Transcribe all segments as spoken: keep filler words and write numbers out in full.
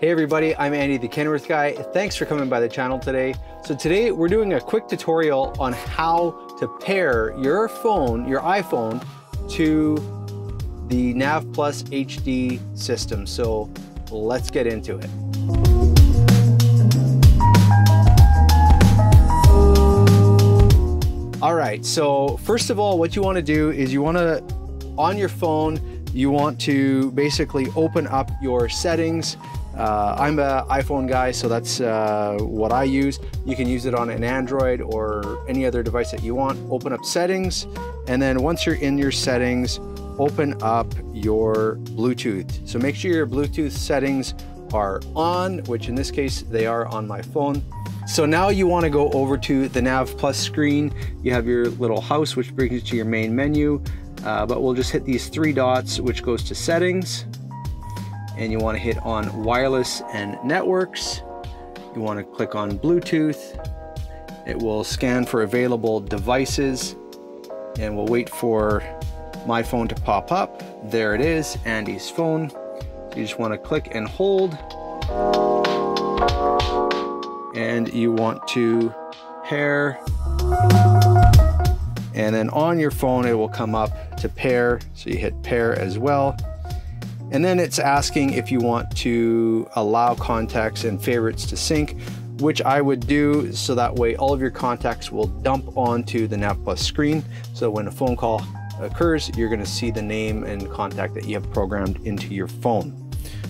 Hey everybody, I'm Andy the Kenworth guy. Thanks for coming by the channel today. So today we're doing a quick tutorial on how to pair your phone, your iPhone, to the NavPlus H D system. So let's get into it. All right, so first of all, what you want to do is you want to, on your phone, you want to basically open up your settings. Uh, I'm an iPhone guy, so that's uh, what I use. You can use it on an Android or any other device that you want. Open up settings, and then once you're in your settings, open up your Bluetooth. So make sure your Bluetooth settings are on, which in this case, they are on my phone. So now you want to go over to the NavPlus screen. You have your little house, which brings you to your main menu, uh, but we'll just hit these three dots, which goes to settings. And you want to hit on wireless and networks. You want to click on Bluetooth. It will scan for available devices and we'll wait for my phone to pop up. There it is, Andy's phone. So you just want to click and hold. And you want to pair. And then on your phone, it will come up to pair. So you hit pair as well. And then it's asking if you want to allow contacts and favorites to sync, which I would do, so that way all of your contacts will dump onto the NavPlus screen. So when a phone call occurs, you're gonna see the name and contact that you have programmed into your phone.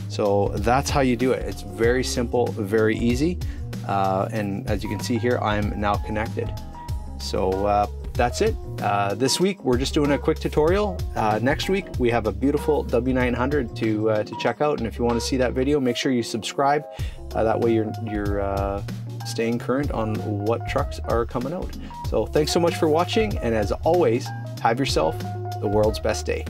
So that's how you do it. It's very simple, very easy. Uh, and as you can see here, I'm now connected. So uh, that's it. Uh, this week, we're just doing a quick tutorial. Uh, next week, we have a beautiful W nine hundred to, uh, to check out. And if you want to see that video, make sure you subscribe. Uh, that way you're, you're uh, staying current on what trucks are coming out. So thanks so much for watching. And as always, have yourself the world's best day.